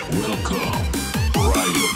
Please welcome Brian Inside.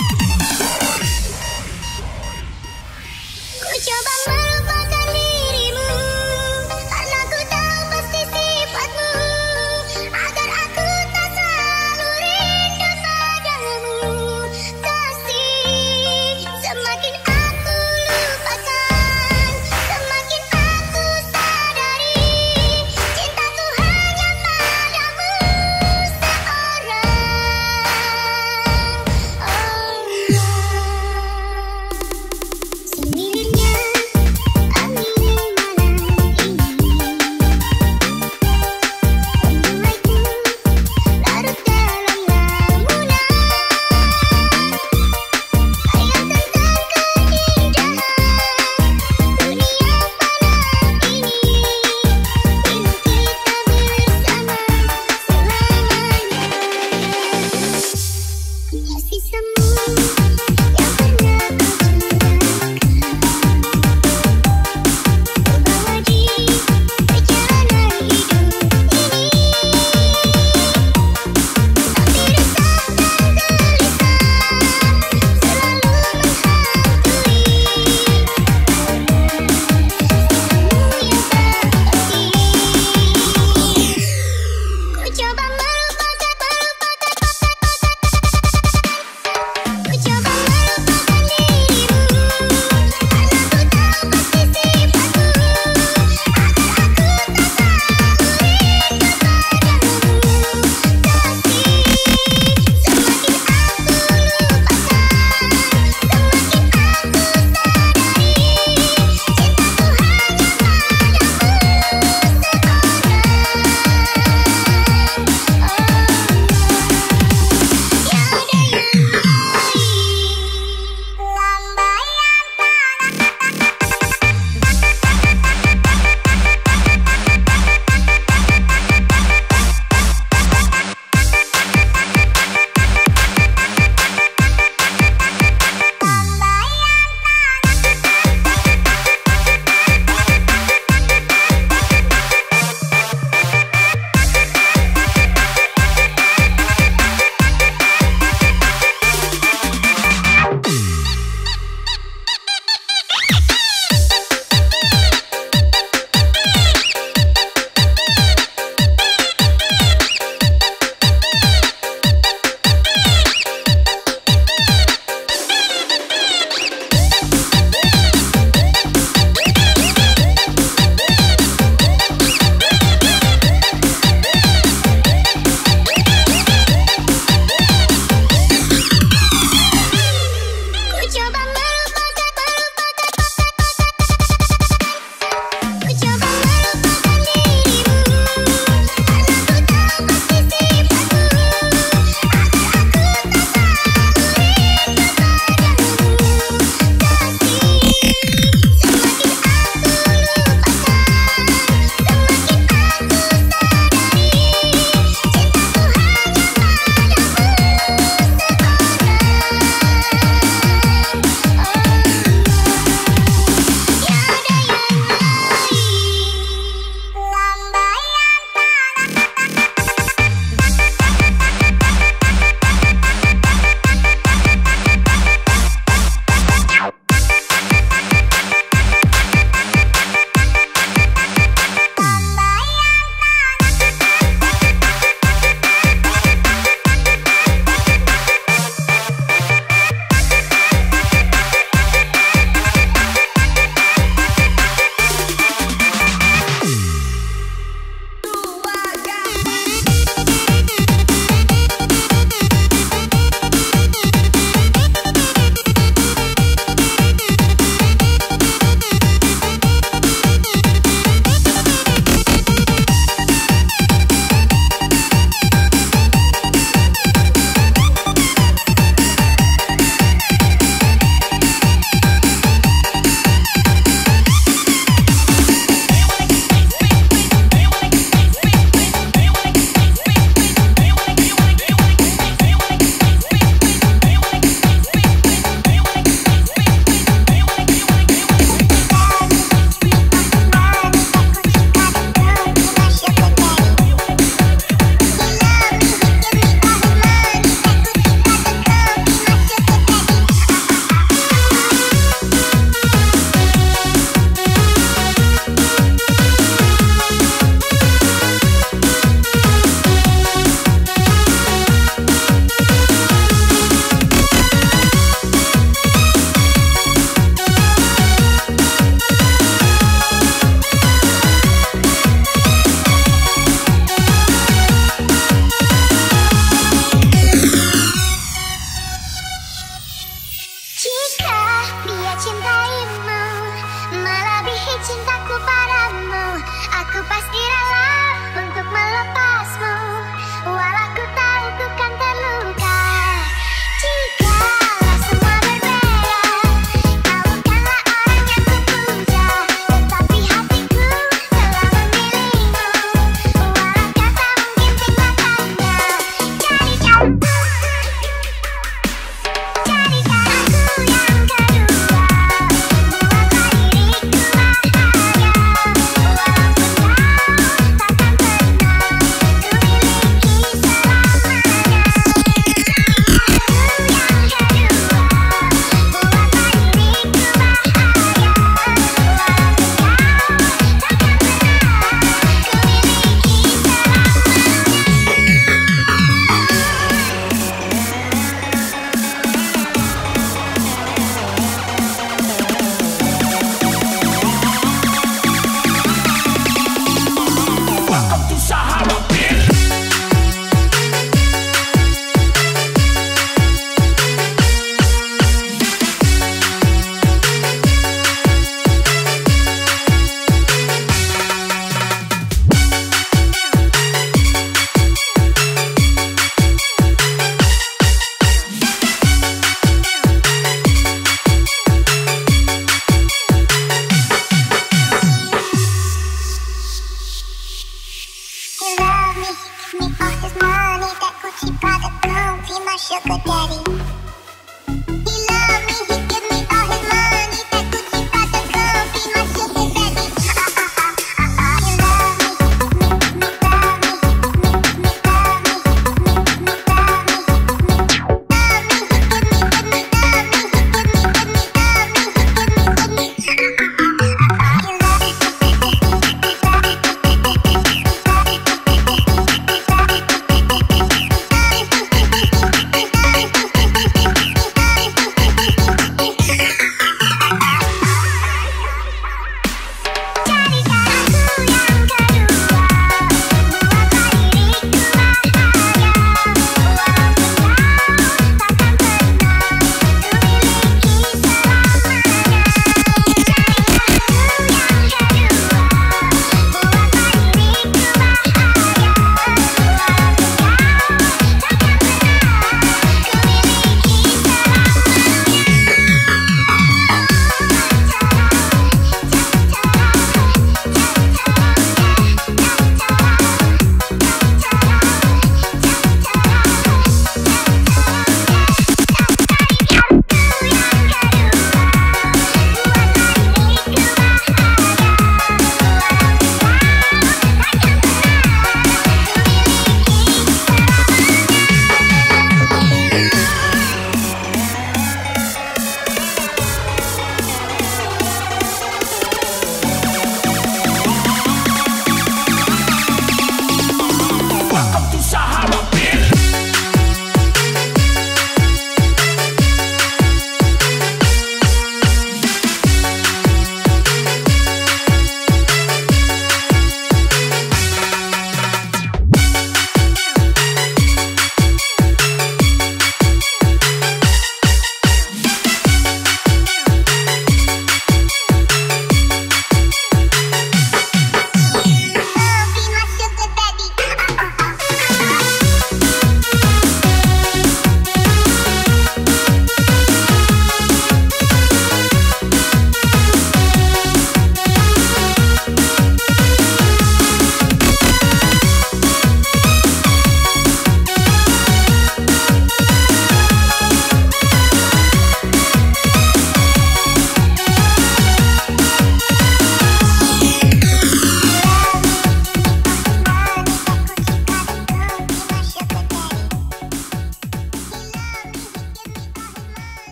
sugar daddy.